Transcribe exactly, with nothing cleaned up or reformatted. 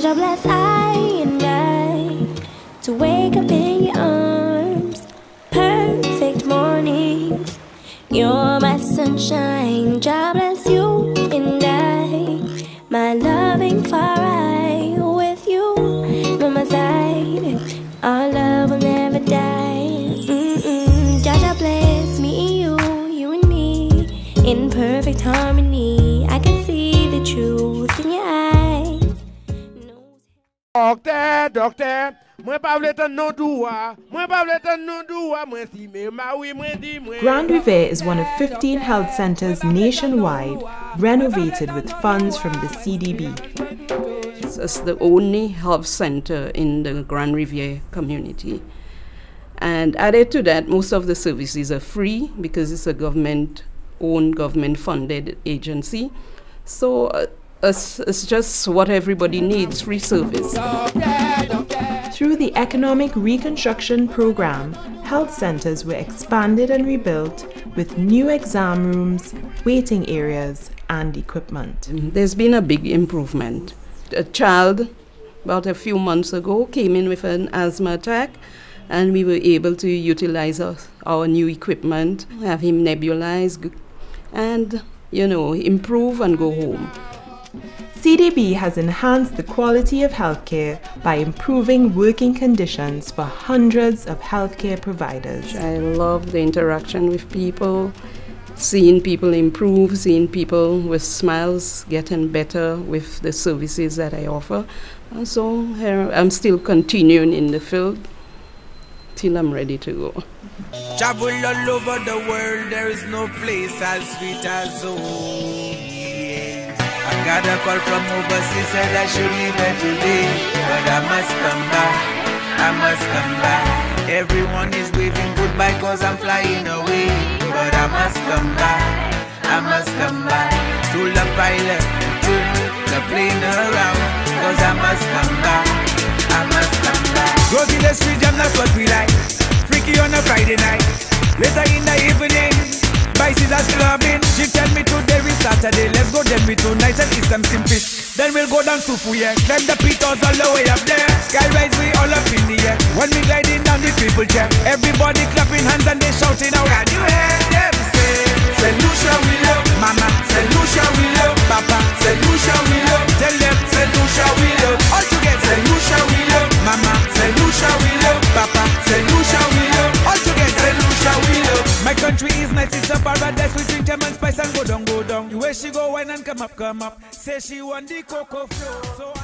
Close your blessed eye at night to wake up in your arms. Perfect mornings, you're my sunshine. God bless you and I, my loving far eye. With you by my side, our love will never die. Mm-mm. God bless me and you, you and me, in perfect harmony. I can see the truth in your eyes. Docteur, docteur, Grand Rivière is one of fifteen health centers nationwide renovated with funds from the C D B. It's the only health center in the Grand Rivière community. And added to that, most of the services are free because it's a government-owned, government-funded agency. So. Uh, It's, it's just what everybody needs, free service. Through the Economic Reconstruction Program, health centers were expanded and rebuilt with new exam rooms, waiting areas, and equipment. There's been a big improvement. A child, about a few months ago, came in with an asthma attack, and we were able to utilize our, our new equipment, have him nebulized, and, you know, improve and go home. C D B has enhanced the quality of healthcare by improving working conditions for hundreds of healthcare providers. I love the interaction with people, seeing people improve, seeing people with smiles getting better with the services that I offer. And so I'm still continuing in the field till I'm ready to go. Travel all over the world, there is no place as sweet as home. I got a call from overseas, said I should leave today, but I must come back, I must come back. Everyone is waving goodbye cause I'm flying away, but I must come back, I must come back. Told the pilot to turn the plane around, cause I must come back, I must come back. Go to the street jam, that's what we like, freaky on a Friday night, later in the evening, bicycles are clubbing. She tell me today is Saturday, let's go then we tonight and eat some fish. Then we'll go down to Fuye, climb the pitons all the way up there. Skyrise we all up in the air, when we gliding down the people chair. Everybody clapping hands and they shouting out. Can you hear them say, Saint Lucia we love, Mama, Saint Lucia we love, Papa, Saint Lucia we love. Tell them, Saint Lucia we love, all together. Saint Lucia we love, Mama, Saint Lucia we love, Papa, Saint Lucia we love, all together. Saint Lucia we love. My country is my sister paradise, we drink them and spice and go down, go down. The way she go wine and come up, come up, say she want the cocoa flow. So